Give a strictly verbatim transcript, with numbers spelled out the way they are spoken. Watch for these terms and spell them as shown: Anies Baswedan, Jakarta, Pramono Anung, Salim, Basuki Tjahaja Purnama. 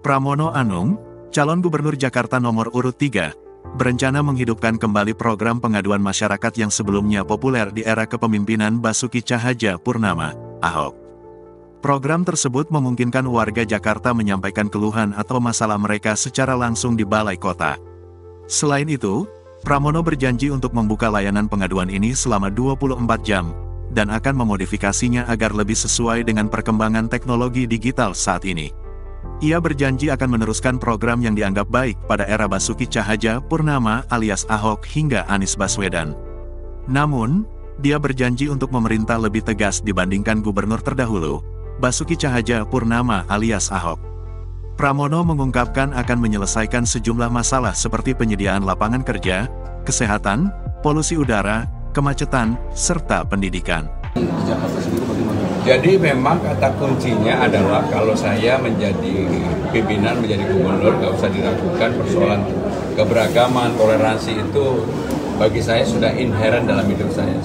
Pramono Anung, calon gubernur Jakarta nomor urut tiga, berencana menghidupkan kembali program pengaduan masyarakat yang sebelumnya populer di era kepemimpinan Basuki Tjahaja Purnama, Ahok. Program tersebut memungkinkan warga Jakarta menyampaikan keluhan atau masalah mereka secara langsung di balai kota. Selain itu, Pramono berjanji untuk membuka layanan pengaduan ini selama dua puluh empat jam, dan akan memodifikasinya agar lebih sesuai dengan perkembangan teknologi digital saat ini. Ia berjanji akan meneruskan program yang dianggap baik pada era Basuki Tjahaja Purnama alias Ahok hingga Anies Baswedan. Namun, dia berjanji untuk memerintah lebih tegas dibandingkan gubernur terdahulu, Basuki Tjahaja Purnama alias Ahok. Pramono mengungkapkan akan menyelesaikan sejumlah masalah seperti penyediaan lapangan kerja, kesehatan, polusi udara, kemacetan, serta pendidikan. Jadi memang kata kuncinya adalah kalau saya menjadi pimpinan, menjadi gubernur, nggak usah diragukan persoalan keberagaman, toleransi itu bagi saya sudah inherent dalam hidup saya.